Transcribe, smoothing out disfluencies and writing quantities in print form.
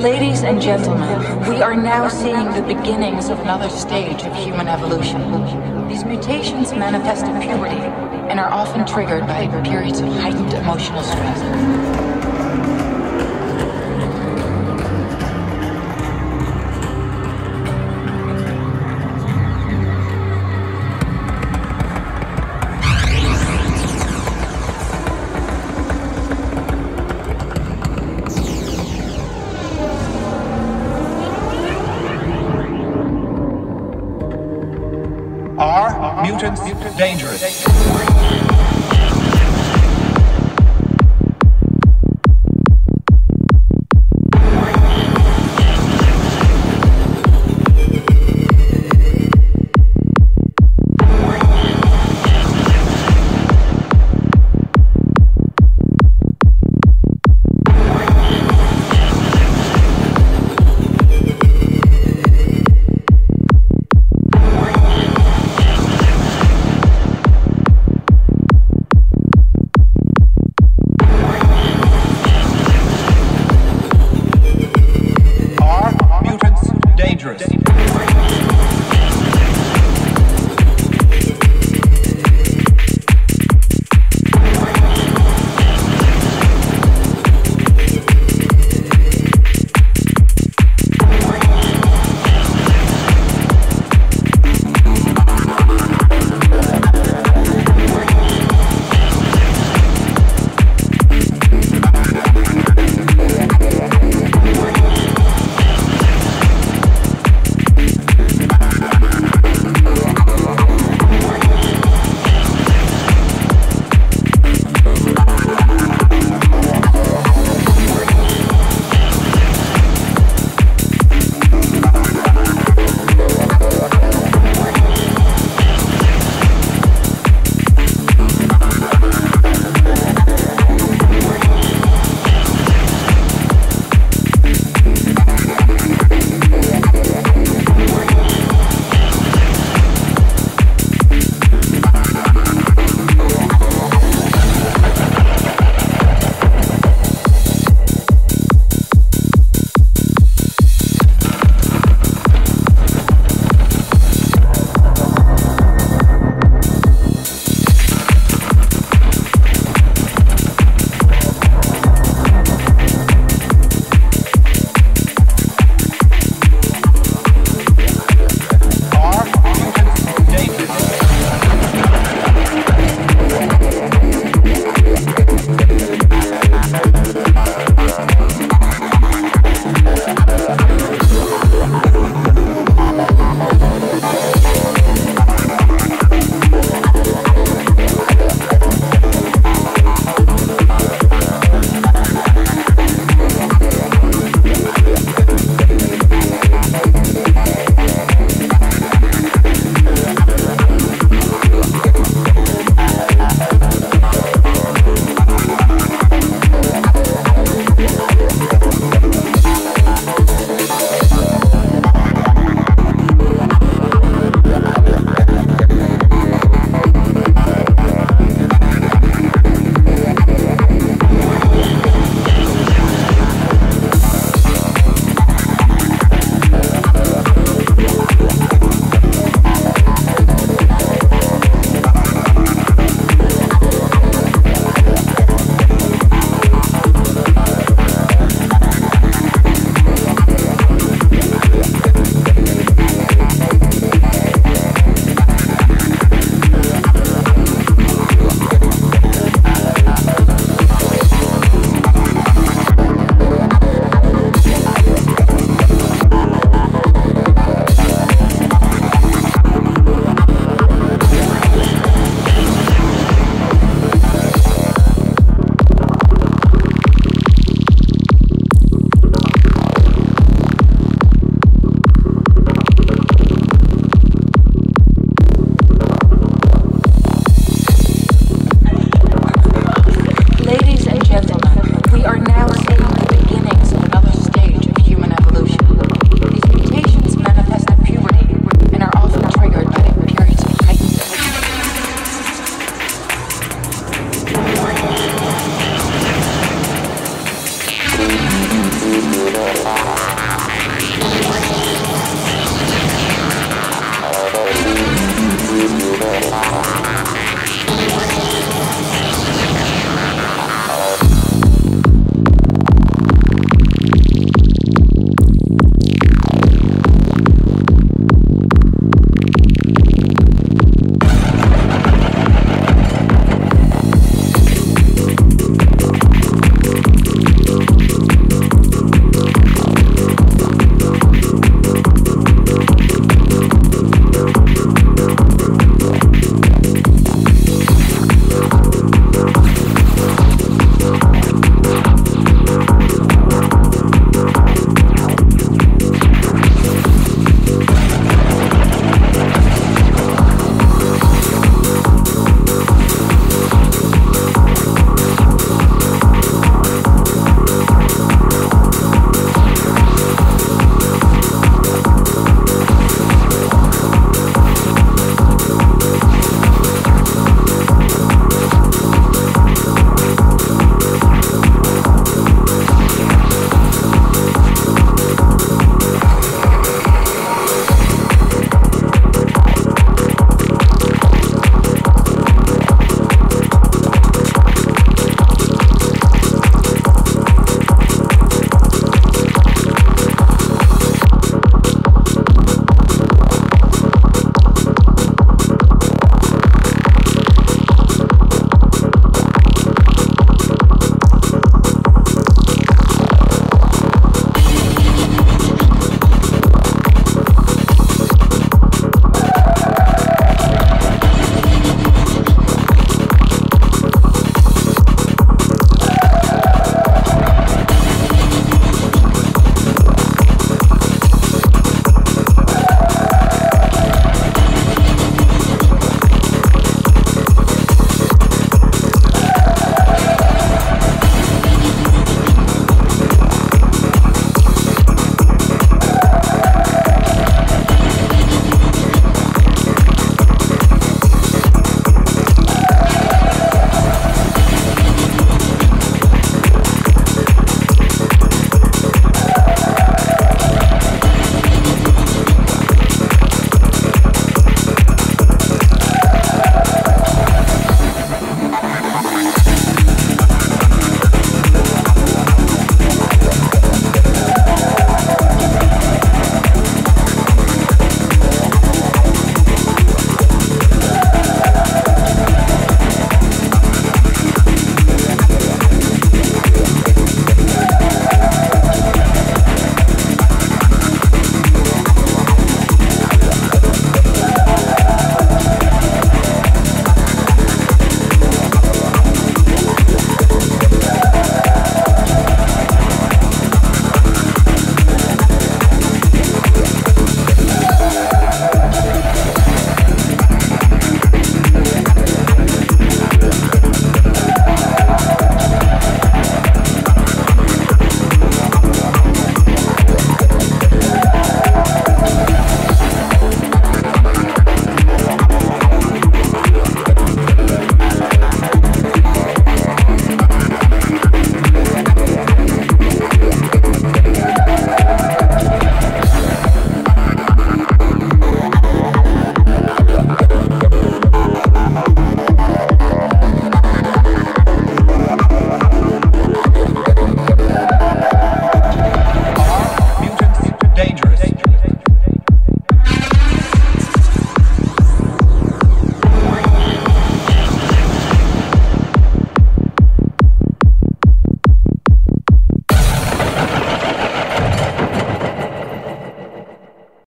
Ladies and gentlemen, we are now seeing the beginnings of another stage of human evolution. These mutations manifest in puberty and are often triggered by periods of heightened emotional stress. Danger.